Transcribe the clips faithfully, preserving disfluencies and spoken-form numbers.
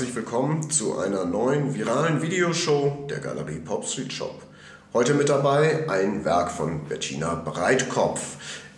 herzlich willkommen zu einer neuen viralen Videoshow der Galerie Pop Street Shop. Heute mit dabei ein Werk von Bettina Breitkopf.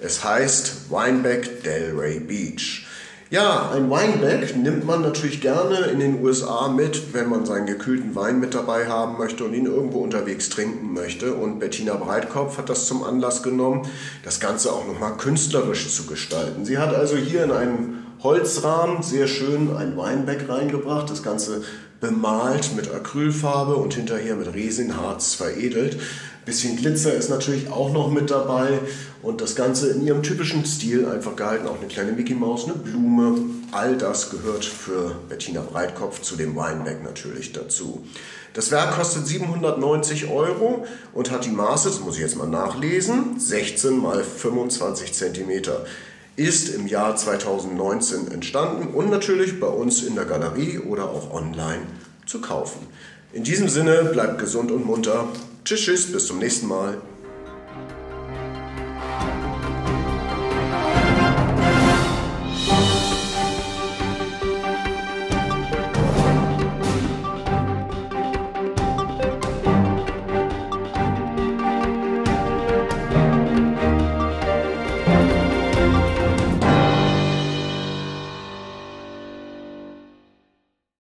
Es heißt Winebag Delray Beach. Ja, ein Winebag nimmt man natürlich gerne in den U S A mit, wenn man seinen gekühlten Wein mit dabei haben möchte und ihn irgendwo unterwegs trinken möchte. Und Bettina Breitkopf hat das zum Anlass genommen, das Ganze auch nochmal künstlerisch zu gestalten. Sie hat also hier in einem Holzrahmen sehr schön ein Winebag reingebracht, das Ganze bemalt mit Acrylfarbe und hinterher mit Resinharz veredelt. Ein bisschen Glitzer ist natürlich auch noch mit dabei und das Ganze in ihrem typischen Stil einfach gehalten. Auch eine kleine Mickey Maus, eine Blume, all das gehört für Bettina Breitkopf zu dem Winebag natürlich dazu. Das Werk kostet siebenhundertneunzig Euro und hat die Maße, das muss ich jetzt mal nachlesen, sechzehn mal fünfundzwanzig Zentimeter. Ist im Jahr zweitausendneunzehn entstanden und natürlich bei uns in der Galerie oder auch online zu kaufen. In diesem Sinne, bleibt gesund und munter. Tschüss, tschüss, bis zum nächsten Mal.